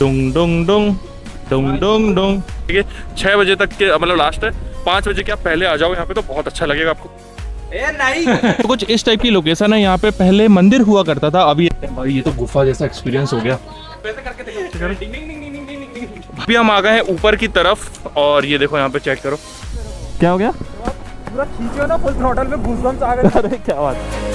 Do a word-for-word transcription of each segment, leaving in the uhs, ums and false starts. डुंग डुंग डुंग डुंग डुंग डुंग ठीक है। छह बजे तक के मतलब लास्ट है, पाँच बजे के आप पहले आ जाओ यहाँ पे तो बहुत अच्छा लगेगा आपको। ए नहीं तो कुछ इस टाइप की लोकेशन है यहाँ पे, पहले मंदिर हुआ करता था, अभी भाई ये तो गुफा जैसा एक्सपीरियंस हो गया। अभी हम आ गए हैं ऊपर की तरफ और ये देखो यहाँ पे चेक करो क्या हो गया, पूरा खींचो ना फुल थ्रॉटल पे गूज़बम्स आ गए। अरे क्या बात है।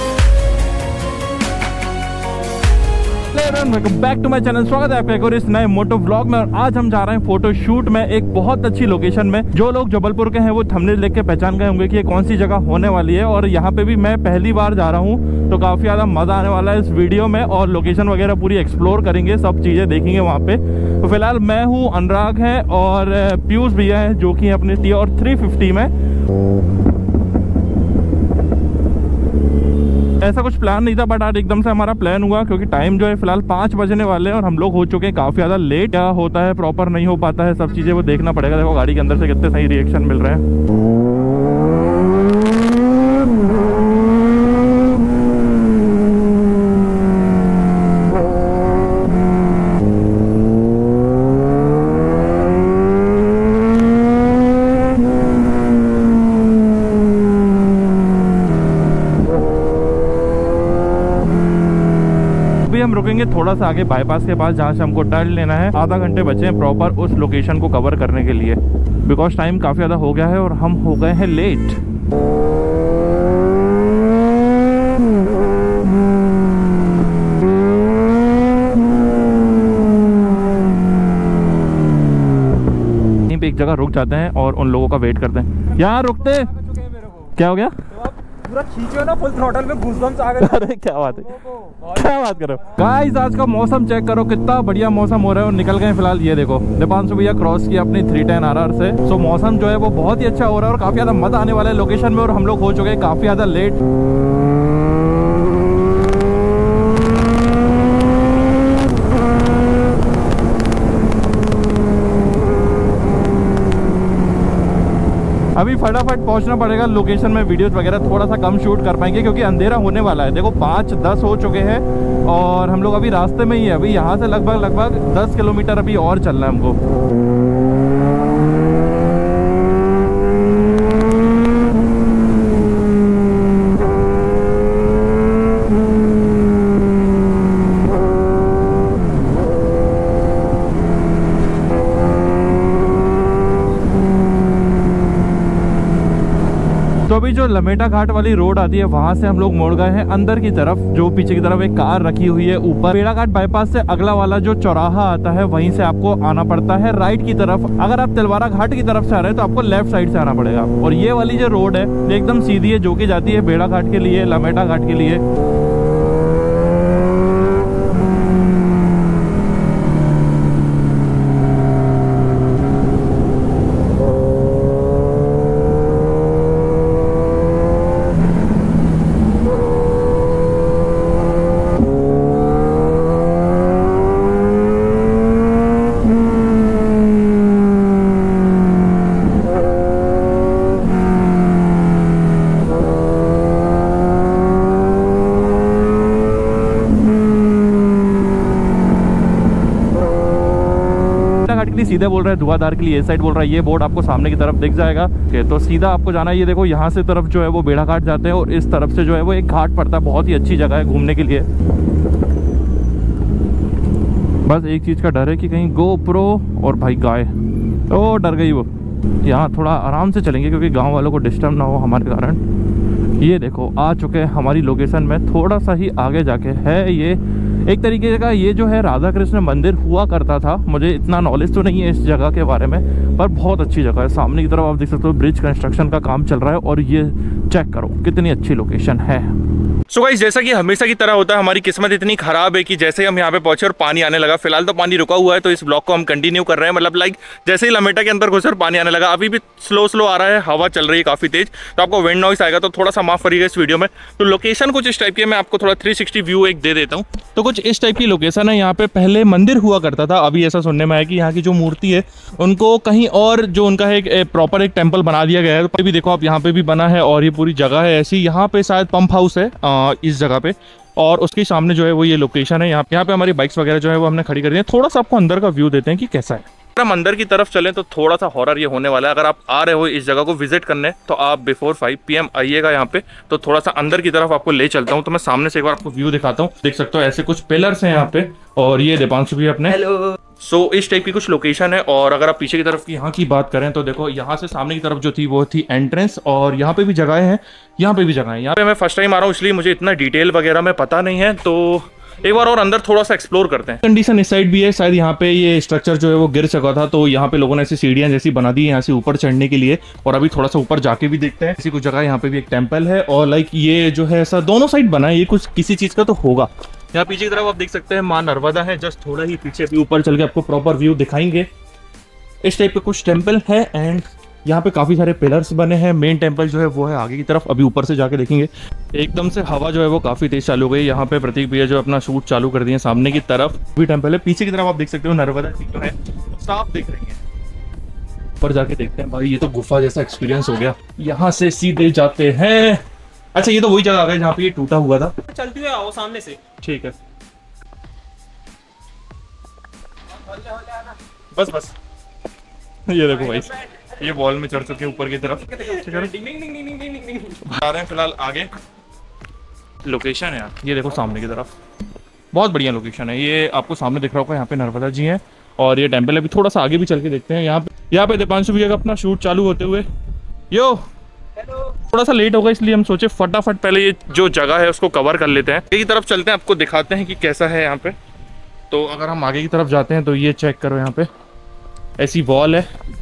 Welcome back to my channel, स्वागत है आपका एक और इस नए मोटो ब्लॉग में। और आज हम जा रहे हैं फोटो शूट में एक बहुत अच्छी लोकेशन में। जो लोग जबलपुर के हैं वो थंबनेल देख के पहचान गए होंगे कि ये कौन सी जगह होने वाली है। और यहाँ पे भी मैं पहली बार जा रहा हूँ तो काफी ज्यादा मजा आने वाला है इस वीडियो में। और लोकेशन वगैरह पूरी एक्सप्लोर करेंगे, सब चीजें देखेंगे वहाँ पे। तो फिलहाल मैं हूँ, अनुराग है और पीयूष भैया है जो की अपने टी और थ्री फिफ्टी में। ऐसा कुछ प्लान नहीं था बट आज एकदम से हमारा प्लान हुआ क्योंकि टाइम जो है फिलहाल पाँच बजने वाले हैं और हम लोग हो चुके हैं काफ़ी ज़्यादा लेट। क्या होता है प्रॉपर नहीं हो पाता है, सब चीज़ें वो देखना पड़ेगा। देखो गाड़ी के अंदर से कितने सही रिएक्शन मिल रहे थोड़ा सा आगे बाईपास के पास जहाँ से हमको टर्न लेना है। आधा घंटे बचे हैं प्रॉपर उस लोकेशन को कवर करने के लिए बिकॉज टाइम काफी ज्यादा हो गया है और हम हो गए हैं लेट। यहीं पे एक जगह रुक जाते हैं और उन लोगों का वेट करते हैं। यहाँ रुकते क्या हो गया, पूरा खींचो ना फुल थ्रॉटल में गूज़बम्स आ गए। अरे क्या बात है, क्या बात करो गाइस। आज का मौसम चेक करो कितना बढ़िया मौसम हो रहा है। और निकल गए फिलहाल, ये देखो दीपांशु भैया क्रॉस किया अपनी थ्री टेन आर आर से। सो मौसम जो है वो बहुत ही अच्छा हो रहा है और काफी ज्यादा मजा आने वाला है लोकेशन में। और हम लोग हो चुके हैं काफी ज्यादा लेट। अभी फटाफट पहुंचना पड़ेगा लोकेशन में, वीडियोस वगैरह थोड़ा सा कम शूट कर पाएंगे क्योंकि अंधेरा होने वाला है। देखो पाँच दस हो चुके हैं और हम लोग अभी रास्ते में ही है। अभी यहाँ से लगभग लगभग दस किलोमीटर अभी और चलना है हमको। तो अभी जो लमेटा घाट वाली रोड आती है वहां से हम लोग मोड़ गए हैं अंदर की तरफ, जो पीछे की तरफ एक कार रखी हुई है। ऊपर बेड़ाघाट बाईपास से अगला वाला जो चौराहा आता है वहीं से आपको आना पड़ता है राइट की तरफ। अगर आप तिलवारा घाट की तरफ से आ रहे हैं तो आपको लेफ्ट साइड से आना पड़ेगा। और ये वाली जो रोड है ये एकदम सीधी है जो की जाती है बेड़ाघाट के लिए, लमेटा घाट के लिए। सीधे बोल रहा है धुआंधार के लिए, इस साइड बोल रहा है, ये बोर्ड आपको सामने की तरफ दिख जाएगा। तो सीधा आपको जाना है। ये देखो यहाँ से तरफ जो है वो बेड़ा घाट जाते हैं और इस तरफ से जो है वो एक घाट पड़ता है। बहुत ही अच्छी जगह है घूमने के लिए। बस एक चीज का डर है कि कहीं गोप्रो और भाई गाय, ओ डर गई वो। यहाँ थोड़ा आराम से चलेंगे क्योंकि गाँव वालों को डिस्टर्ब ना हो हमारे कारण। ये देखो आ चुके हैं हमारी लोकेशन में, थोड़ा सा ही आगे जाके है। ये एक तरीके का ये जो है राधा-कृष्ण मंदिर हुआ करता था। मुझे इतना नॉलेज तो नहीं है इस जगह के बारे में पर बहुत अच्छी जगह है। सामने की तरफ आप देख सकते हो ब्रिज कंस्ट्रक्शन का काम चल रहा है और ये चेक करो कितनी अच्छी लोकेशन है। सो गाइस जैसा कि हमेशा की तरह होता है, हमारी किस्मत इतनी खराब है कि जैसे हम यहाँ पे पहुंचे और पानी आने लगा। फिलहाल तो पानी रुका हुआ है तो इस ब्लॉग को हम कंटिन्यू कर रहे हैं। मतलब लाइक जैसे ही लमेटा के अंदर घुसे और पानी आने लगा। अभी भी स्लो स्लो आ रहा है, हवा चल रही है काफ़ी तेज तो आपको विंड नॉइस आएगा तो थोड़ा सा माफ करिएगा इस वीडियो में। तो लोकेशन कुछ इस टाइप की, मैं आपको थोड़ा थ्री सिक्सटी व्यू एक दे देता हूँ। तो कुछ इस टाइप की लोकेशन है। यहाँ पे पहले मंदिर हुआ करता था। अभी ऐसा सुनने में आया कि यहाँ की जो मूर्ति है उनको कहीं और जो उनका है एक प्रॉपर एक टेम्पल बना दिया गया है। तो भी देखो आप यहाँ पे भी बना है और ये पूरी जगह है ऐसी। यहाँ पे शायद पंप हाउस है इस जगह पे और उसके सामने जो है वो ये लोकेशन है। यहाँ यहाँ पे हमारी बाइक्स वगैरह जो है वो हमने खड़ी कर दी है। थोड़ा सा आपको अंदर का व्यू देते हैं कि कैसा है। अगर हम अंदर की तरफ चलें तो थोड़ा सा हॉरर ये होने वाला है। अगर आप आ रहे हो इस जगह को विजिट करने तो आप बिफोर फाइव पी एम आइएगा यहाँ पे। तो थोड़ा सा अंदर की तरफ आपको ले चलता हूँ। तो मैं सामने से एक बार आपको व्यू दिखाता हूँ। देख सकते हो ऐसे कुछ पिलर्स हैं यहाँ पे और ये दीपांशु भी अपने हेलो सो so, इस टाइप की कुछ लोकेशन है। और अगर आप पीछे की तरफ की यहाँ की बात करें तो देखो यहाँ से सामने की तरफ जो थी वो थी एंट्रेंस और यहाँ पे भी जगह है, यहाँ पे भी जगह है। यहाँ पे मैं फर्स्ट टाइम आ रहा हूँ इसलिए मुझे इतना डिटेल वगैरह में पता नहीं है। तो एक बार और अंदर थोड़ा सा एक्सप्लोर करते हैं। कंडीशन इस साइड भी है, शायद यहाँ पे ये स्ट्रक्चर जो है वो गिर चुका था तो यहाँ पे लोगों ने ऐसी सीढ़ियां जैसी बना दी है यहाँ से ऊपर चढ़ने के लिए। और अभी थोड़ा सा ऊपर जाके भी देखते हैं। ऐसी कुछ जगह यहाँ पे भी एक टेम्पल है और लाइक ये जो है ऐसा दोनों साइड बना है, ये कुछ किसी चीज का तो होगा। यहाँ पीछे की तरफ आप देख सकते हैं माँ नर्मदा है। जस्ट थोड़ा ही पीछे भी ऊपर चल के आपको प्रॉपर व्यू दिखाएंगे। इस टाइप के कुछ टेम्पल है एंड यहाँ पे काफी सारे पिलर्स बने हैं। मेन टेंपल जो है वो है आगे की तरफ, अभी ऊपर से जाके देखेंगे। एकदम से हवा जो है वो काफी तेज चालू हो गई। यहाँ पे प्रतीक भैया जो अपना शूट चालू कर दिए। सामने की तरफ भी टेंपल है, पीछे की तरफ आप देख सकते हो नर्मदा जी जो है साफ दिख रही है। ऊपर जाके देखते हैं। भाई ये तो गुफा जैसा एक्सपीरियंस हो गया। यहाँ से सीधे जाते हैं। अच्छा ये तो वही जगह आ गई जहाँ पे ये टूटा हुआ था। चलती हुए आओ सामने से, ठीक है। बस बस ये देखो भाई ये वॉल में चढ़ चुके हैं ऊपर की तरफ। आ रहे हैं फिलहाल आगे। लोकेशन है यार ये देखो सामने की तरफ, बहुत बढ़िया लोकेशन है। ये आपको सामने दिख रहा होगा यहाँ पे नर्मदा जी हैं और ये टेम्पल है। अभी थोड़ा सा आगे भी चल के देखते हैं। यहाँ पे यहाँ पे दीपांशु भैया का अपना शूट चालू होते हुए। यो थोड़ा सा लेट होगा इसलिए हम सोचे फटाफट पहले ये जो जगह है उसको कवर कर लेते हैं। आगे की तरफ चलते हैं, आपको दिखाते हैं कि कैसा है यहाँ पे। तो अगर हम आगे की तरफ जाते हैं तो ये चेक करो यहाँ पे ऐसी वॉल है।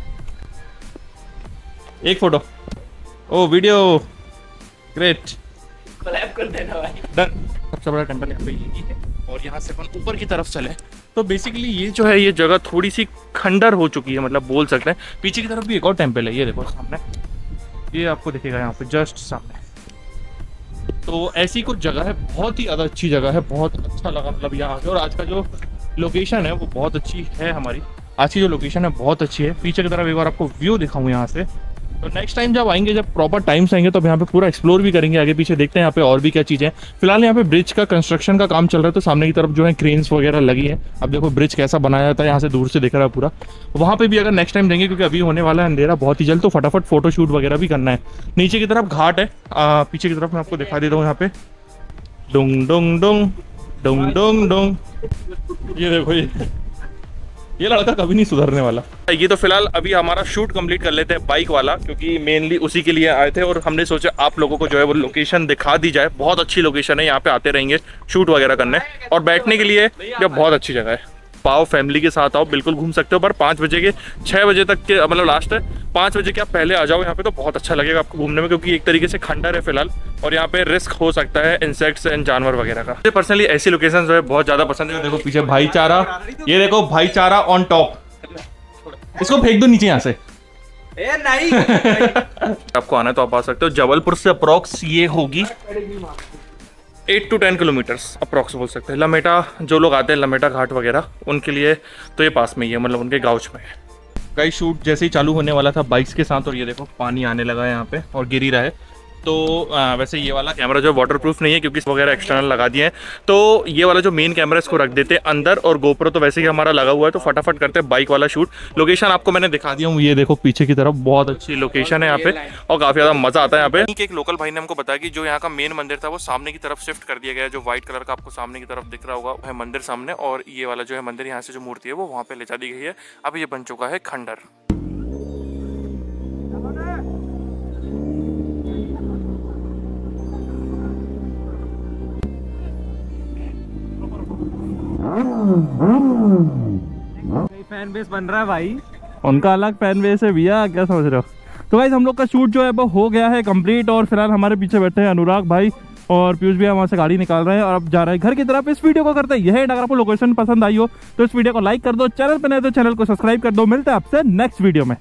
एक फोटो ओ वीडियो ग्रेट कोलैब कर देना भाई। सबसे बड़ा टेंपल यहाँ पे ये है और यहाँ से अपन ऊपर की तरफ चले तो बेसिकली ये जो है ये जगह थोड़ी सी खंडर हो चुकी है, मतलब बोल सकते हैं। पीछे की तरफ भी एक और टेंपल है, ये देखो सामने, ये आपको दिखेगा यहाँ पे जस्ट सामने। तो ऐसी कुछ जगह है, बहुत ही ज़्यादा अच्छी जगह है, बहुत अच्छा लगा मतलब यहाँ आके। और आज का जो लोकेशन है वो बहुत अच्छी है, हमारी आज की जो लोकेशन है बहुत अच्छी है। पीछे की तरफ एक बार आपको व्यू दिखाऊँ यहाँ से। तो नेक्स्ट टाइम जब आएंगे, जब प्रॉपर टाइम से आएंगे तो अब यहाँ पे पूरा एक्सप्लोर भी करेंगे। आगे पीछे देखते हैं यहाँ पे और भी क्या चीज़ें हैं। फिलहाल यहाँ पे ब्रिज का कंस्ट्रक्शन का काम चल रहा है तो सामने की तरफ जो है क्रेन्स वगैरह लगी है। अब देखो ब्रिज कैसा बनाया जाता है, यहाँ से दूर से दिख रहा है पूरा। वहाँ पे भी अगर नेक्स्ट टाइम देंगे क्योंकि अभी होने वाला है अंधेरा बहुत ही जल्द, तो फटाफट फोटोशूट वगैरह भी करना है। नीचे की तरफ घाट है, आ, पीछे की तरफ मैं आपको दिखा देता हूँ। यहाँ पे डोंग डोंग डोंग डोंग डोंग डोंग ये देखो ये ये लड़का कभी नहीं सुधरने वाला। ये तो फिलहाल अभी हमारा शूट कंप्लीट कर लेते हैं बाइक वाला, क्योंकि मेनली उसी के लिए आए थे। और हमने सोचा आप लोगों को जो है वो लोकेशन दिखा दी जाए। बहुत अच्छी लोकेशन है, यहाँ पे आते रहेंगे शूट वगैरह करने। और बैठने के लिए यह बहुत अच्छी जगह है। पाओ फैमिली के साथ आओ, बिल्कुल घूम सकते हो। पर पाँच बजे के छः बजे तक के मतलब लास्ट है, पाँच बजे के आप पहले आ जाओ यहाँ पे तो बहुत अच्छा लगेगा आपको घूमने में, क्योंकि एक तरीके से खंडर है फिलहाल। और यहाँ पे रिस्क हो सकता है इंसेक्ट्स एंड जानवर वगैरह का। मुझे पर्सनली ऐसी लोकेशन जो है बहुत ज़्यादा पसंद है। देखो पीछे भाईचारा, ये देखो भाईचारा ऑन टॉप। इसको फेंक दो नीचे यहाँ से ए नहीं। आपको आना है तो आप आ सकते हो। जबलपुर से अप्रॉक्स ये होगी eight to ten kilometres approx बोल सकते हैं। लमेटा जो लोग आते हैं लमेटा घाट वगैरह उनके लिए तो ये पास में ही है, मतलब उनके गाउच में है। कई शूट जैसे ही चालू होने वाला था बाइक्स के साथ और ये देखो पानी आने लगा है यहाँ पे और गिर ही रहा है। तो आ, वैसे ये वाला कैमरा जो है वाटरप्रूफ नहीं है क्योंकि वगैरह एक्सटर्नल लगा दिए हैं। तो ये वाला जो मेन कैमरा इसको रख देते हैं अंदर। और गोप्रो तो वैसे ही हमारा लगा हुआ है तो फटाफट करते हैं बाइक वाला शूट। लोकेशन आपको मैंने दिखा दिया हूँ, ये देखो पीछे की तरफ बहुत अच्छी लोकेशन है यहाँ पे और काफ़ी ज़्यादा मज़ा आता है यहाँ पे। एक लोकल भाई ने हमको बताया कि जो यहाँ का मेन मंदिर था वो सामने की तरफ शिफ्ट कर दिया गया है। जो व्हाइट कलर का आपको सामने की तरफ दिख रहा होगा है मंदिर सामने, और ये वाला जो है मंदिर यहाँ से जो मूर्ति है वो वहाँ पर ले जा दी गई है। अब ये बन चुका है खंडर। फैन बेस बन रहा है भाई, उनका अलग फैन बेस है भैया, क्या समझ रहे हो। तो भाई हम लोग का शूट जो है वो हो गया है कंप्लीट। और फिलहाल हमारे पीछे बैठे हैं अनुराग भाई और पीयूष भैया, वहाँ से गाड़ी निकाल रहे हैं और अब जा रहे हैं घर की तरफ। इस वीडियो को करते हैं यह। अगर आपको लोकेशन पसंद आई हो तो इस वीडियो को लाइक कर दो, चैनल पर नहीं तो चैनल को सब्सक्राइब कर दो। मिलते हैं आपसे नेक्स्ट वीडियो में।